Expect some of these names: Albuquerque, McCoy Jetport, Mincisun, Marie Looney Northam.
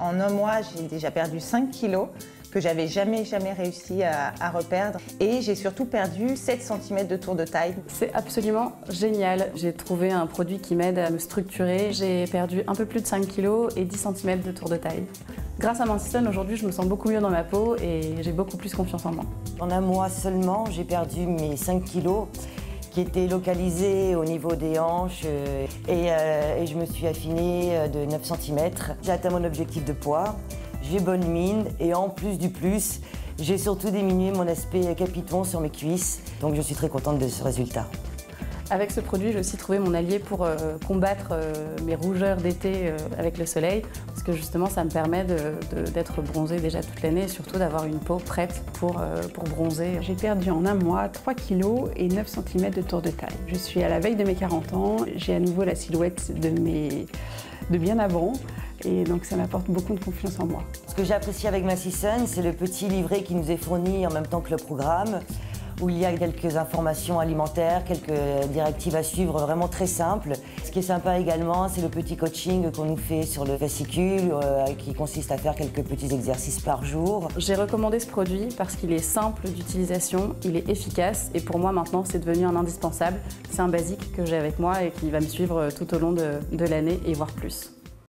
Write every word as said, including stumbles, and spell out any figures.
En un mois, j'ai déjà perdu cinq kilos que j'avais jamais, jamais réussi à, à reperdre. Et j'ai surtout perdu sept centimètres de tour de taille. C'est absolument génial. J'ai trouvé un produit qui m'aide à me structurer. J'ai perdu un peu plus de cinq kilos et dix centimètres de tour de taille. Grâce à Mincisun, aujourd'hui, je me sens beaucoup mieux dans ma peau et j'ai beaucoup plus confiance en moi. En un mois seulement, j'ai perdu mes cinq kilos qui étaient localisés au niveau des hanches et, euh, et je me suis affinée de neuf centimètres. J'ai atteint mon objectif de poids. J'ai bonne mine et en plus du plus, j'ai surtout diminué mon aspect capiton sur mes cuisses. Donc je suis très contente de ce résultat. Avec ce produit, j'ai aussi trouvé mon allié pour euh, combattre euh, mes rougeurs d'été euh, avec le soleil. Parce que justement, ça me permet d'être bronzée déjà toute l'année et surtout d'avoir une peau prête pour, euh, pour bronzer. J'ai perdu en un mois trois kilos et neuf centimètres de tour de taille. Je suis à la veille de mes quarante ans. J'ai à nouveau la silhouette de, mes... de bien avant. Et donc ça m'apporte beaucoup de confiance en moi. Ce que j'ai apprécié avec Mincisun, c'est le petit livret qui nous est fourni en même temps que le programme, où il y a quelques informations alimentaires, quelques directives à suivre, vraiment très simples. Ce qui est sympa également, c'est le petit coaching qu'on nous fait sur le fascicule, euh, qui consiste à faire quelques petits exercices par jour. J'ai recommandé ce produit parce qu'il est simple d'utilisation, il est efficace, et pour moi maintenant c'est devenu un indispensable. C'est un basique que j'ai avec moi et qui va me suivre tout au long de, de l'année et voire plus.